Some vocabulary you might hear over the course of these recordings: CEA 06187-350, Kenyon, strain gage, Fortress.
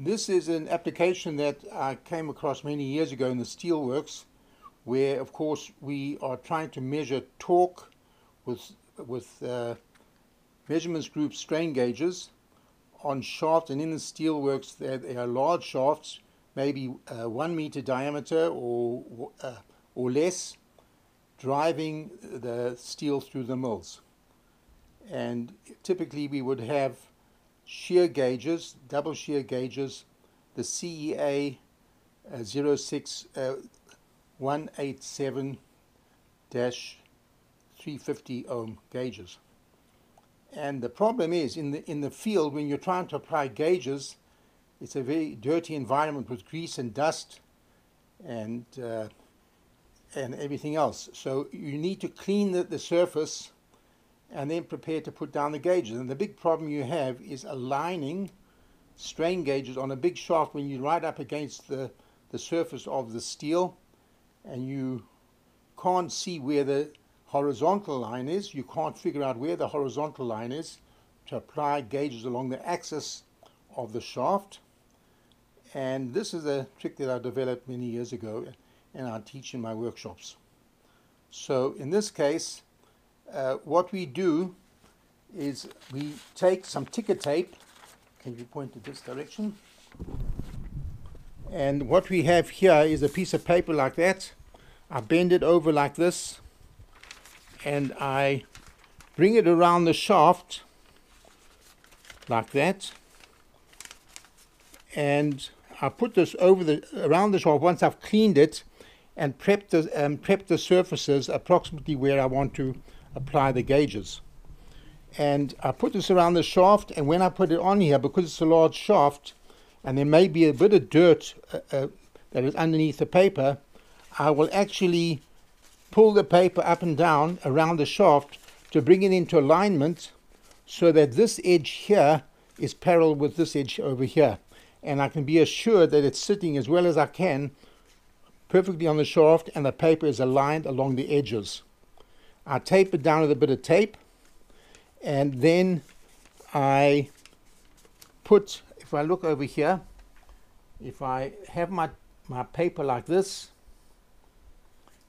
This is an application that I came across many years ago in the steelworks, where of course we are trying to measure torque with measurements group strain gauges on shafts, and in the steelworks they are large shafts, maybe 1 meter diameter or less, driving the steel through the mills. And typically we would have shear gauges, double shear gauges, the CEA 06187-350 ohm gauges. And the problem is, in the field, when you're trying to apply gauges, it's a very dirty environment with grease and dust and everything else. So you need to clean the surface and then prepare to put down the gauges. And the big problem you have is aligning strain gauges on a big shaft when you're right up against the surface of the steel, and you can't see where the horizontal line is. You can't figure out where the horizontal line is to apply gauges along the axis of the shaft. And this is a trick that I developed many years ago, and I teach in my workshops. So in this case, what we do is we take some ticker tape. Can you point in this direction? And what we have here is a piece of paper like that. I bend it over like this, and I bring it around the shaft like that, and I put this around the shaft once I've cleaned it and prepped the surfaces approximately where I want to apply the gauges. And I put this around the shaft, and when I put it on here, because it's a large shaft and there may be a bit of dirt that is underneath the paper, I will actually pull the paper up and down around the shaft to bring it into alignment, so that this edge here is parallel with this edge over here, and I can be assured that it's sitting as well as I can perfectly on the shaft, and the paper is aligned along the edges. I tape it down with a bit of tape, and then I put, if I look over here, if I have my paper like this,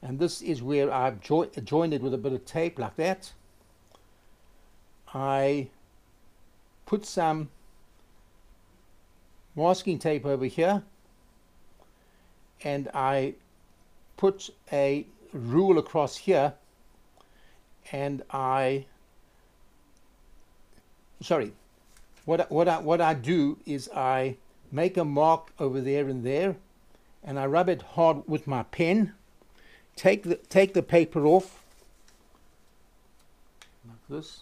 and this is where I've joined it with a bit of tape like that, I put some masking tape over here, and I put a rule across here, and what I do is I make a mark over there and there, and I rub it hard with my pen. Take the paper off like this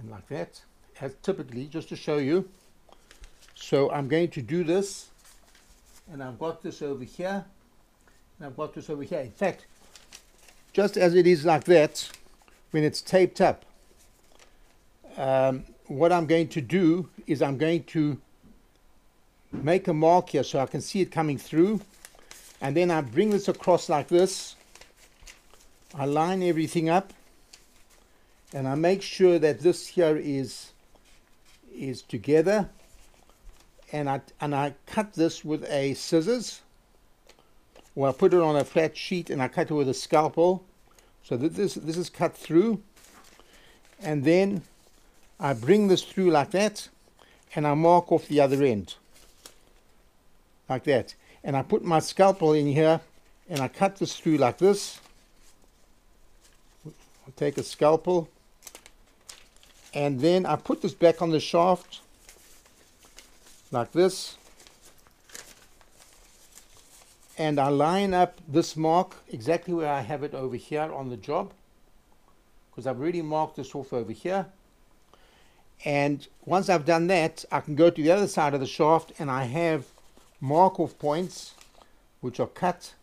and like that, as typically, just to show you. So I'm going to do this, and I've got this over here, and I've got this over here. In fact, just as it is like that, when it's taped up, what I'm going to do is I'm going to make a mark here so I can see it coming through. And then I bring this across like this. I line everything up, and I make sure that this here is together. And I cut this with a scissors, or I put it on a flat sheet and I cut it with a scalpel, so that this is cut through. And then I bring this through like that, and I mark off the other end like that. And I put my scalpel in here, and I cut this through like this. I'll take a scalpel, and then I put this back on the shaft like this, and I line up this mark exactly where I have it over here on the job, because I've already marked this off over here. And once I've done that, I can go to the other side of the shaft, and I have mark off points which are cut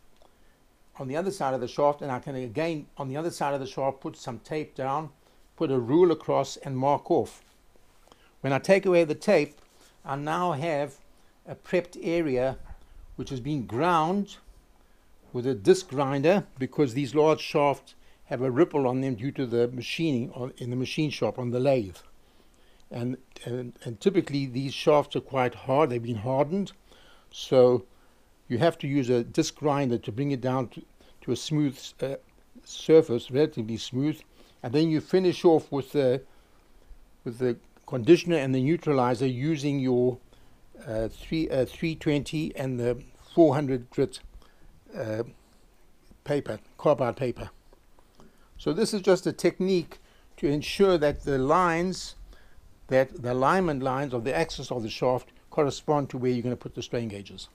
on the other side of the shaft, and I can again on the other side of the shaft put some tape down, put a rule across, and mark off. When I take away the tape, I now have a prepped area which has been ground with a disc grinder, because these large shafts have a ripple on them due to the machining in the machine shop on the lathe. and typically these shafts are quite hard, they've been hardened, so you have to use a disc grinder to bring it down to a smooth surface, relatively smooth, and then you finish off with the conditioner and the neutralizer using your 320 and the 400 grit paper, carbide paper. So this is just a technique to ensure that the lines, that the alignment lines of the axis of the shaft correspond to where you're going to put the strain gauges.